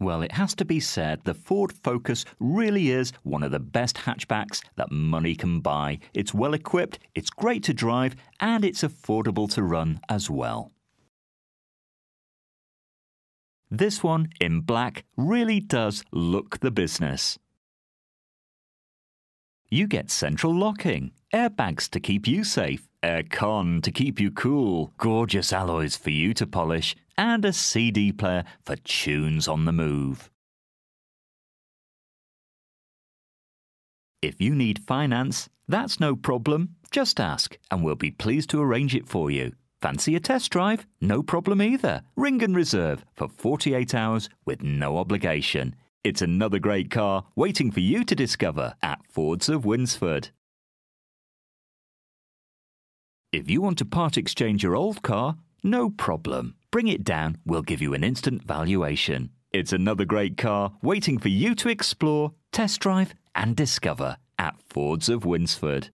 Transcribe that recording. Well, it has to be said, the Ford Focus really is one of the best hatchbacks that money can buy. It's well equipped, it's great to drive, and it's affordable to run as well. This one, in black, really does look the business. You get central locking, airbags to keep you safe, aircon to keep you cool, gorgeous alloys for you to polish, and a CD player for tunes on the move. If you need finance, that's no problem. Just ask and we'll be pleased to arrange it for you. Fancy a test drive? No problem either. Ring and reserve for 48 hours with no obligation. It's another great car waiting for you to discover at Fords of Winsford. If you want to part exchange your old car, no problem. Bring it down, we'll give you an instant valuation. It's another great car waiting for you to explore, test drive and discover at Fords of Winsford.